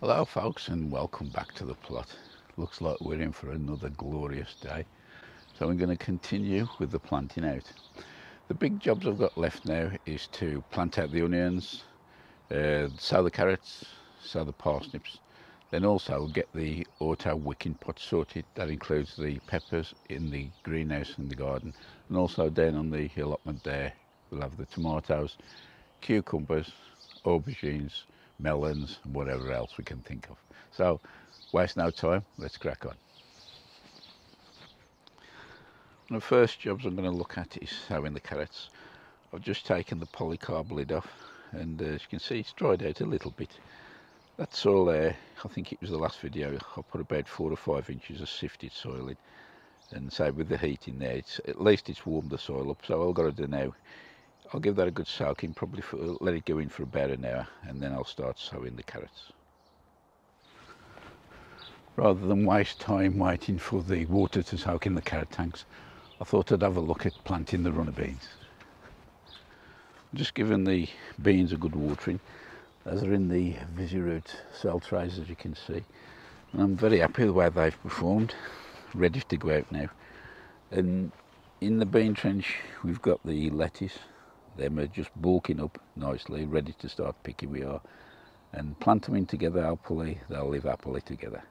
Hello folks, and welcome back to the plot. Looks like we're in for another glorious day. So I'm going to continue with the planting out. The big jobs I've got left now is to plant out the onions, sow the carrots, sow the parsnips, then also get the auto wicking pot sorted. That includes the peppers in the greenhouse and the garden, and also down on the allotment there we'll have the tomatoes, cucumbers, aubergines, melons, and whatever else we can think of. So waste no time, let's crack on. The first jobs I'm going to look at is sowing the carrots. I've just taken the polycarb lid off, and as you can see it's dried out a little bit. That's all there. I think it was the last video I put about 4 or 5 inches of sifted soil in, and so with the heat in there, at least it's warmed the soil up. So all I've got to do now, I'll give that a good soaking, probably let it go in for about an hour, and then I'll start sowing the carrots. Rather than waste time waiting for the water to soak in the carrot tanks, I thought I'd have a look at planting the runner beans. I'm just giving the beans a good watering. Those are in the VisiRoot cell trays, as you can see, and I'm very happy with the way they've performed. Ready to go out now. And in the bean trench we've got the lettuce. Them are just bulking up nicely, ready to start picking we are, and plant them in together. Hopefully they'll live happily together.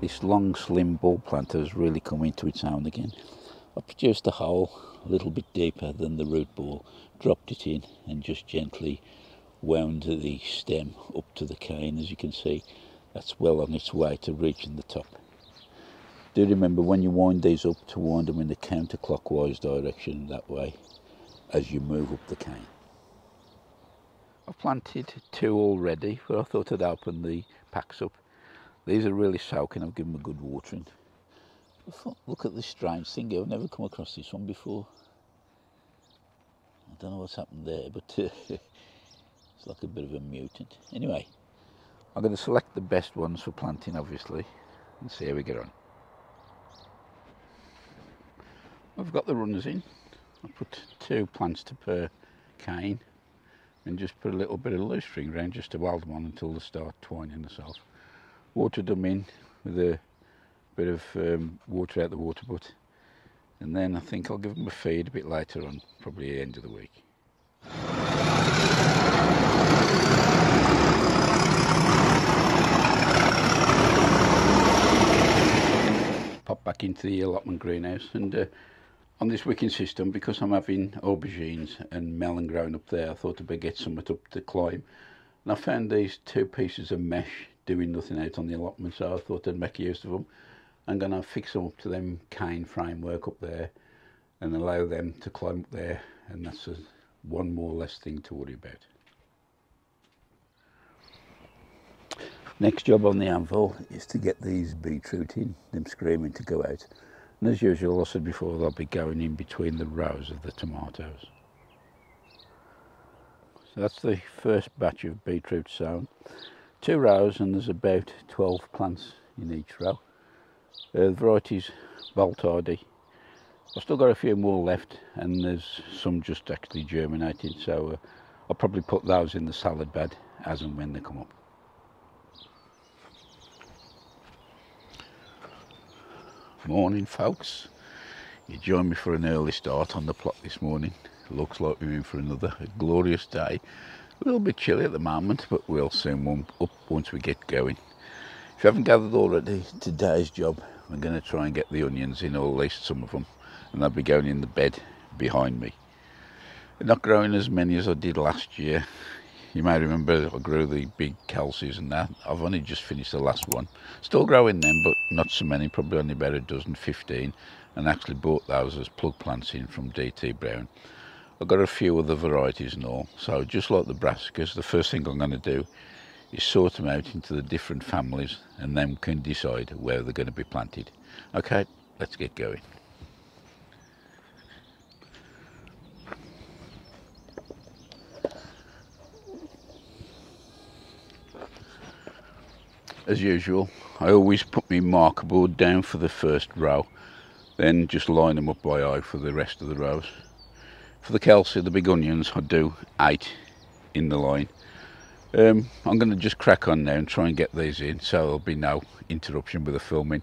This long slim ball planter has really come into its own again. I produced a hole a little bit deeper than the root ball, dropped it in and just gently wound the stem up to the cane. As you can see, that's well on its way to reaching the top. Do remember, when you wind these up, to wind them in the counterclockwise direction, that way as you move up the cane. I've planted 2 already, but I thought I'd open the packs up. These are really soaking. I've given them a good watering. Look at this strange thing here. I've never come across this one before. I don't know what's happened there, but it's like a bit of a mutant. Anyway, I'm going to select the best ones for planting, obviously, and see how we get on. I've got the runners in. I put 2 plants per cane, and just put a little bit of loose string around just to wild them on until they start twining themselves. Watered them in with a bit of water out the water butt, and then I think I'll give them a feed a bit later on, probably the end of the week. Pop back into the allotment greenhouse, and on this wicking system, because I'm having aubergines and melon growing up there, I thought I'd better get some up to climb, and I found these 2 pieces of mesh doing nothing out on the allotment, so I thought I'd make use of them. I'm going to fix them up to them cane framework up there and allow them to climb up there, and that's one more less thing to worry about. Next job on the anvil is to get these beetroot in, them screaming to go out, and as usual, I said before, they'll be going in between the rows of the tomatoes. So that's the first batch of beetroot sown. 2 rows, and there's about 12 plants in each row. The variety's Voltardi. I've still got a few more left, and there's some just actually germinated, so I'll probably put those in the salad bed as and when they come up. Morning folks, you joined me for an early start on the plot this morning. Looks like we're in for another glorious day. A little bit chilly at the moment, but we'll soon warm up once we get going. If you haven't gathered already, today's job, I'm going to try and get the onions in, or at least some of them, and they'll be going in the bed behind me. They're not growing as many as I did last year. You may remember I grew the big Kelsaes and that. I've only just finished the last one. Still growing them, but not so many, probably only about a dozen, 15. and actually bought those as plug plants in from DT Brown. I've got a few other varieties and all, so just like the brassicas, the first thing I'm going to do is sort them out into the different families and then can decide where they're going to be planted. Okay, let's get going. As usual, I always put my marker board down for the first row, then just line them up by eye for the rest of the rows. For the Kelsae, the big onions, I do 8 in the line. I'm going to just crack on now and try and get these in, so there'll be no interruption with the filming.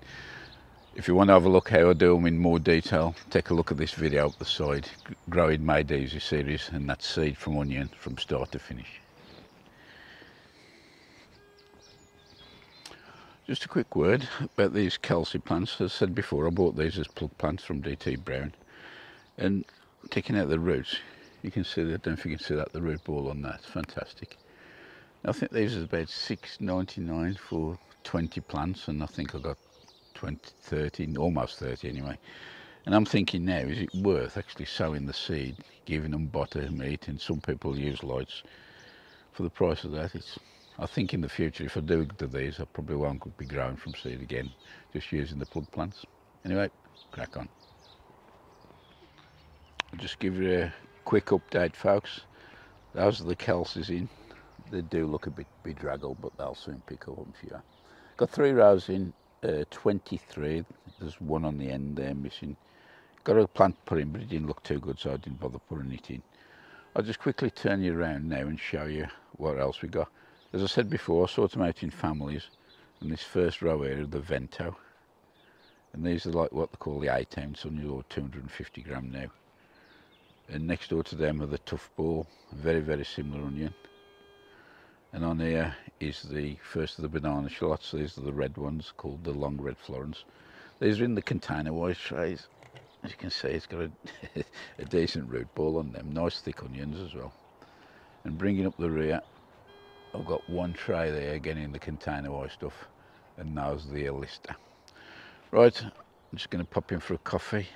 If you want to have a look how I do them in more detail, take a look at this video up the side, Growing Made Easy series, and that's seed from onion from start to finish. Just a quick word about these Kelsae plants. As I said before, I bought these as plug plants from DT Brown. And taking out the roots, you can see, I don't think you can see that, the root ball on that, fantastic. I think these are about $6.99 for 20 plants, and I think I got 20, 30, almost 30 anyway. And I'm thinking now, is it worth actually sowing the seed, giving them butter and meat, and some people use lights for the price of that? I think in the future, if I do these, I probably won't be growing from seed again, just using the plug plants. Anyway, crack on. I'll just give you a quick update, folks. Those are the Kelsaes in. They do look a bit bedraggled, but they'll soon pick up, I'm sure. Got 3 rows in, 23. There's one on the end there missing. Got a plant put in, but it didn't look too good, so I didn't bother putting it in. I'll just quickly turn you around now and show you what else we got. As I said before, I sort them out in families, and this first row here are the Vento, and these are like what they call the 8 ounce onions, or 250 gram now. And next door to them are the Tuff Ball, very, very similar onion. And on here is the first of the banana shallots. These are the red ones called the Long Red Florence. These are in the container-wise trays. As you can see, it's got a, a decent root ball on them, nice thick onions as well. And bringing up the rear, I've got one tray there again in the container-wise stuff, and those are the Alista. Right, I'm just going to pop in for a coffee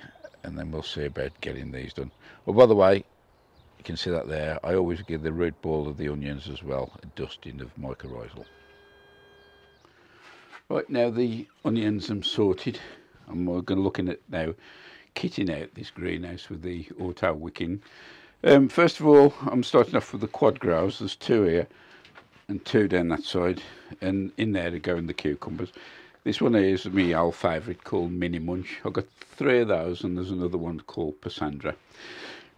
and then we'll see about getting these done. Well, by the way, you can see that there, I always give the root ball of the onions as well a dusting of mycorrhizal. Right, now the onions I'm sorted, and we're going to looking at now kitting out this greenhouse with the auto wicking. First of all, I'm starting off with the QUADGROWs. There's 2 here and 2 down that side, and in there are going the cucumbers. This one here is my old favourite called Mini Munch. I've got 3 of those, and there's another one called Passandra.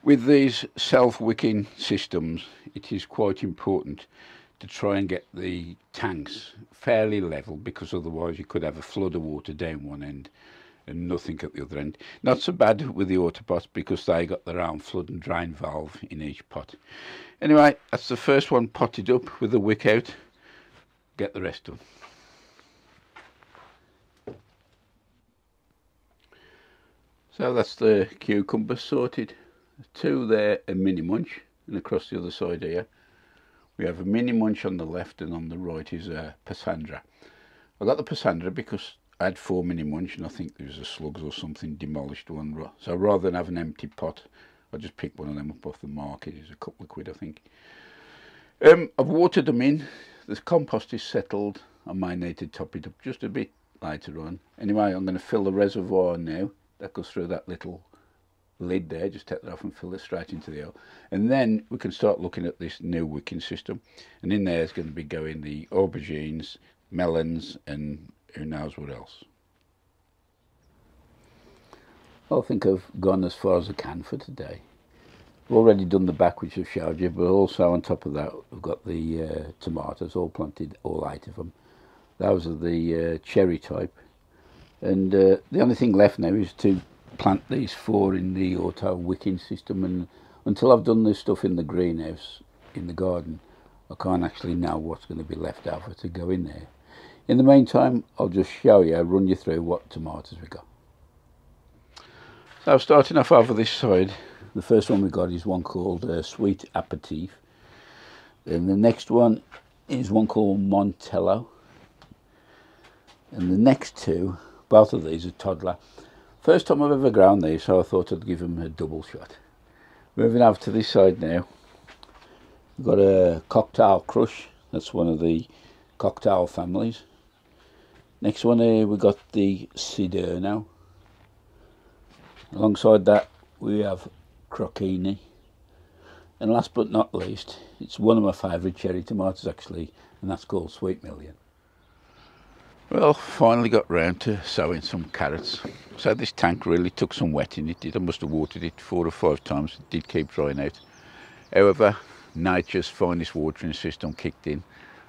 With these self-wicking systems, it is quite important to try and get the tanks fairly level, because otherwise you could have a flood of water down one end and nothing at the other end. Not so bad with the AUTOPOT, because they got their own flood and drain valve in each pot. Anyway, that's the first one potted up with the wick out. Get the rest done. So that's the cucumber sorted. 2 there, a Mini Munch, and across the other side here we have a Mini Munch on the left, and on the right is a Passandra. I got the Passandra because I had 4 Mini Munch, and I think there was a slugs or something demolished one. So rather than have an empty pot, I just picked one of them up off the market. It's a couple of quid, I think. I've watered them in. The compost is settled. I might need to top it up just a bit later on. Anyway, I'm going to fill the reservoir now. That goes through that little lid there. Just take that off and fill it straight into the oil. And then we can start looking at this new wicking system. And in there is going to be going the aubergines, melons, and who knows what else. I think I've gone as far as I can for today. I've already done the back, which I've showed you, but also on top of that I've got the tomatoes all planted, all 8 of them. Those are the cherry type, and the only thing left now is to plant these 4 in the auto wicking system, and until I've done this stuff in the greenhouse, in the garden, I can't actually know what's going to be left over to go in there. In the meantime, I'll just show you, run you through what tomatoes we got. So starting off over this side, the first one we got is one called Sweet Appetitif. Then the next one is one called Montello. And the next 2, both of these are Toddler. First time I've ever ground these, so I thought I'd give them a double shot. Moving over to this side now, we've got a Cocktail Crush. That's one of the cocktail families. Next one here, we've got the Cider now. Alongside that, we have Crocchini. And last but not least, it's one of my favourite cherry tomatoes actually, and that's called Sweet Million. Well, finally got round to sowing some carrots. So this tank really took some wetting. It did. I must have watered it 4 or 5 times. It did keep drying out. However, nature's finest watering system kicked in.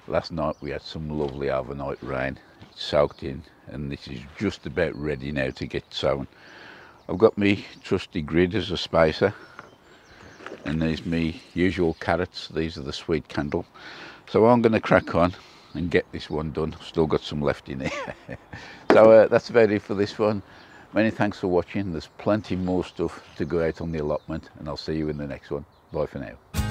Last night we had some lovely overnight rain. It soaked in, and this is just about ready now to get sown. I've got my trusty grid as a spacer, and there's my usual carrots. These are the Sweet Candle. So I'm going to crack on and get this one done. Still got some left in there. So that's about it for this one. Many thanks for watching. There's plenty more stuff to go out on the allotment, and I'll see you in the next one. Bye for now.